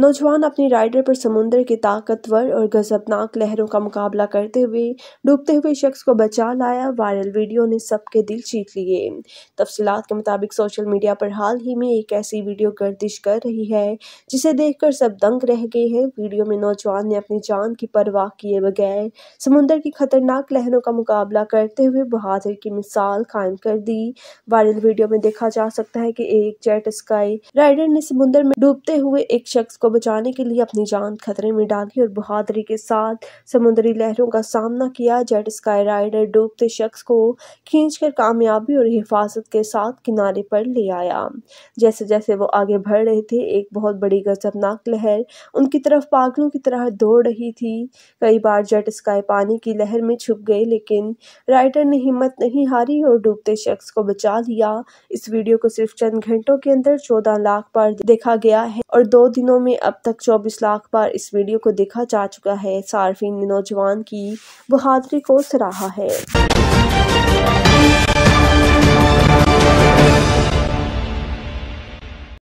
नौजवान अपनी राइडर पर समुद्र की ताकतवर और गजबनाक लहरों का मुकाबला करते हुए डूबते हुए शख्स को बचा लाया। वायरल वीडियो ने सबके दिल जीत लिए। तफसीलात के मुताबिक सोशल मीडिया पर हाल ही में एक ऐसी वीडियो गर्दिश कर रही है जिसे देखकर सब दंग रह गए हैं। वीडियो में नौजवान ने अपनी जान की परवाह किए बगैर समुद्र की खतरनाक लहरों का मुकाबला करते हुए बहादुर की मिसाल कायम कर दी। वायरल वीडियो में देखा जा सकता है कि एक जेट स्काई राइडर ने समुद्र में डूबते हुए एक शख्स को बचाने के लिए अपनी जान खतरे में डाली और बहादुरी के साथ समुद्री लहरों का सामना किया। जेट स्काई राइडर डूबते शख्स को खींचकर कामयाबी और हिफाजत के साथ किनारे पर ले आया। जैसे जैसे वो आगे बढ़ रहे थे, एक बहुत बड़ी गजबनाक लहर उनकी तरफ पागलों की तरह दौड़ रही थी। कई बार जेट स्काई पानी की लहर में छुप गए, लेकिन राइडर ने हिम्मत नहीं हारी और डूबते शख्स को बचा लिया। इस वीडियो को सिर्फ चंद घंटों के अंदर 14 लाख बार देखा गया है और 2 दिनों में अब तक 24 लाख बार इस वीडियो को देखा जा चुका है। सार्फिन ने नौजवान की बहादुरी को सराहा है।